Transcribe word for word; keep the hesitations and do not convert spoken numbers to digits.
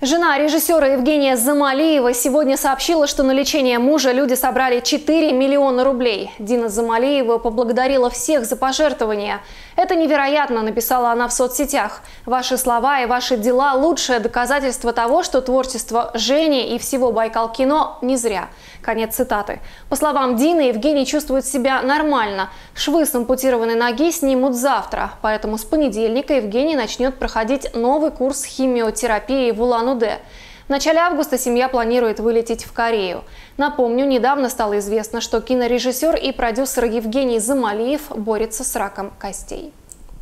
Жена режиссера Евгения Замалиева сегодня сообщила, что на лечение мужа люди собрали четыре миллиона рублей. Дина Замалиева поблагодарила всех за пожертвования. «Это невероятно», – написала она в соцсетях. «Ваши слова и ваши дела – лучшее доказательство того, что творчество Жени и всего Байкал-кино не зря». Конец цитаты. По словам Дины, Евгений чувствует себя нормально. Швы с ампутированной ноги снимут завтра. Поэтому с понедельника Евгений начнет проходить новый курс химиотерапии в Улан-Удэ. В начале августа семья планирует вылететь в Корею. Напомню, недавно стало известно, что кинорежиссер и продюсер Евгений Замалиев борется с раком костей.